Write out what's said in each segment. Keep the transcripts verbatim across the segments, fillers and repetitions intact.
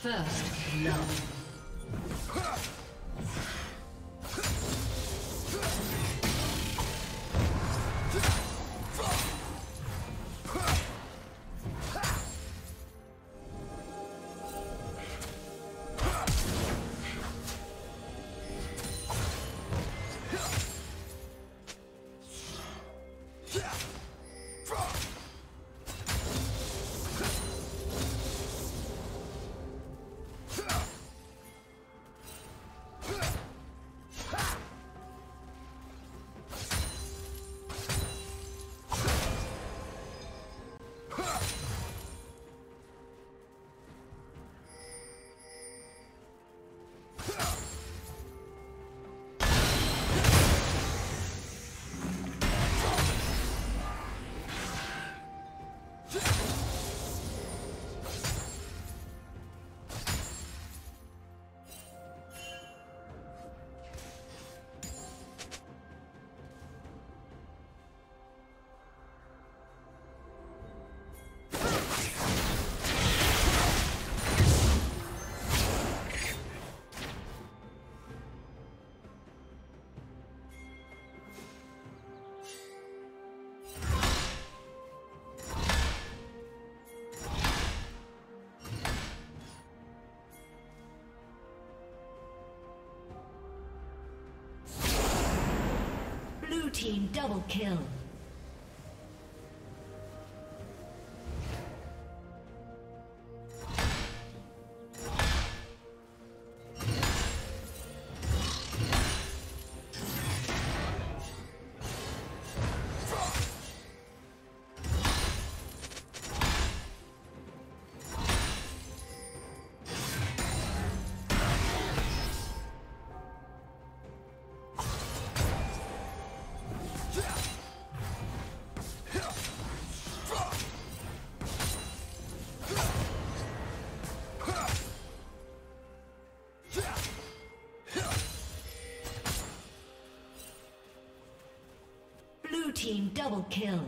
First love. Team double kill. Team double kill. Double kill.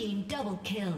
team double kill.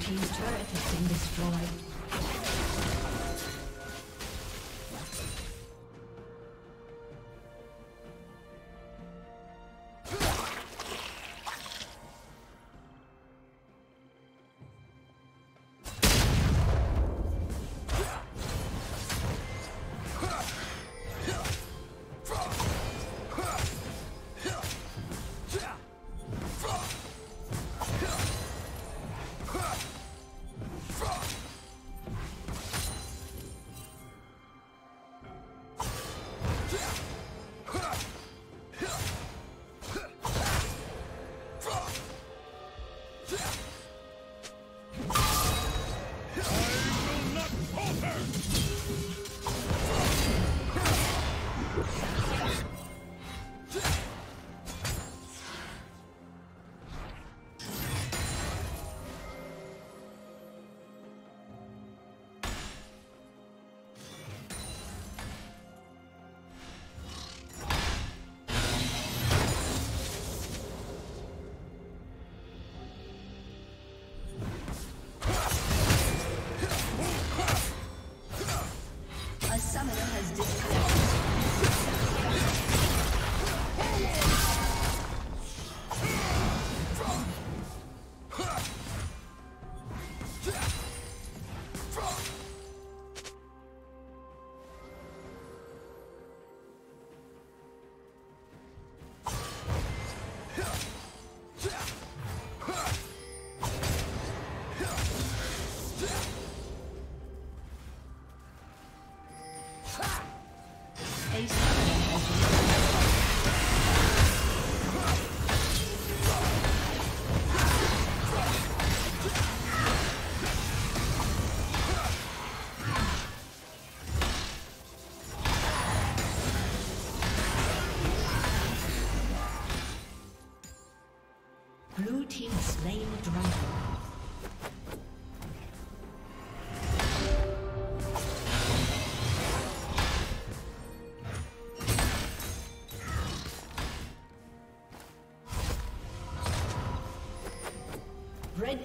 Team's turret has been destroyed. Red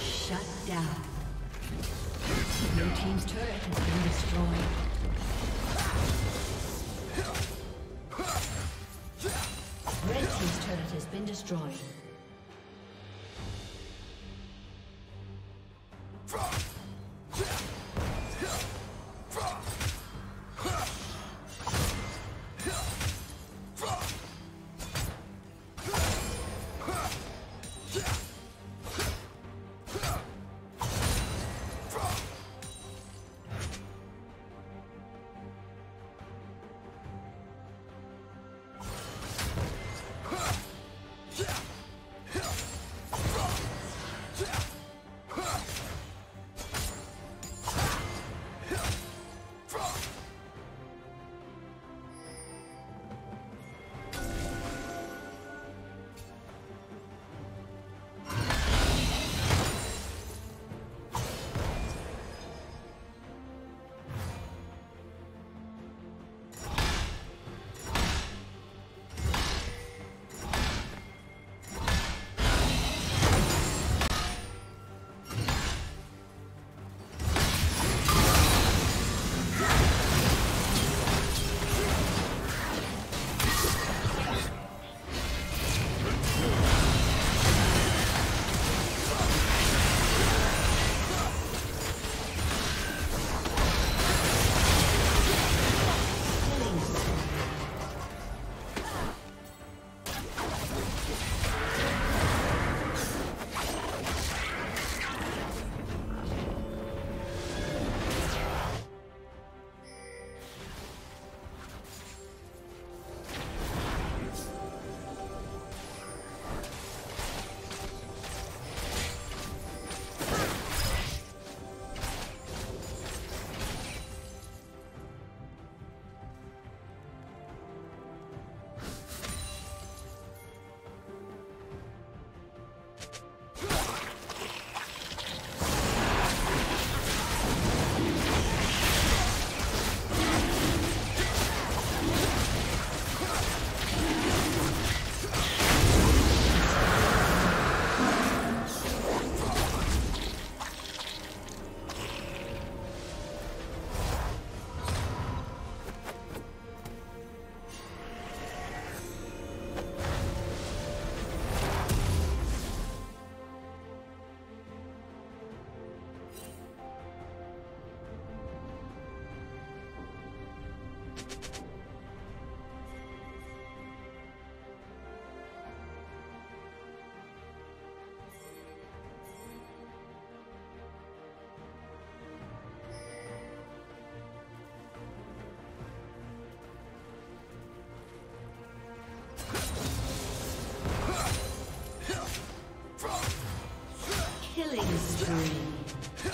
Shut down. Blue Team's turret has been destroyed. Turret has been destroyed. Killing spree. Yeah.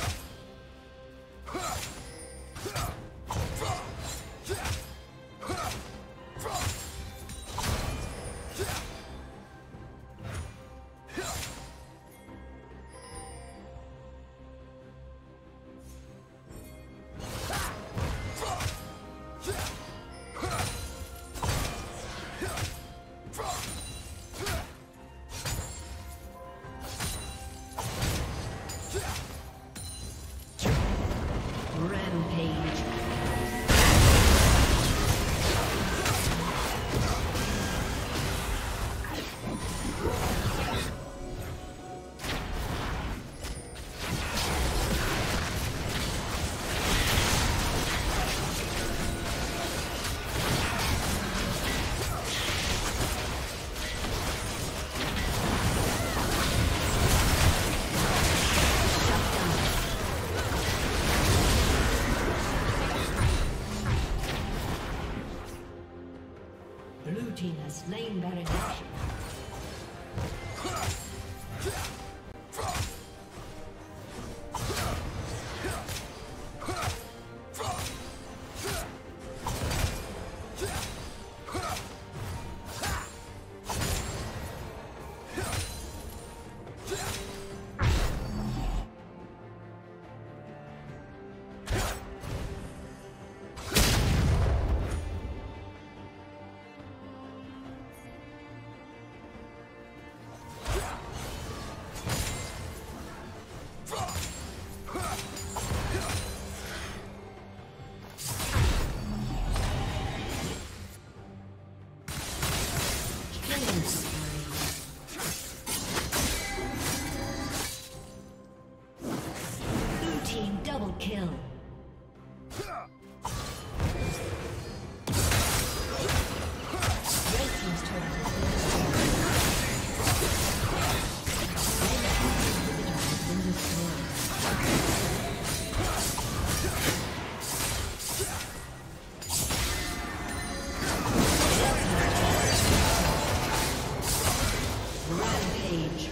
Rampage.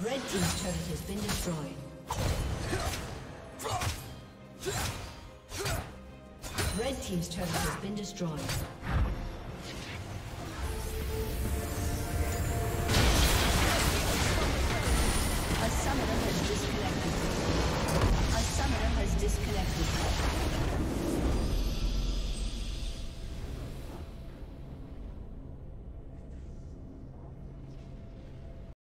Red team's turret has been destroyed. Red team's turret has been destroyed.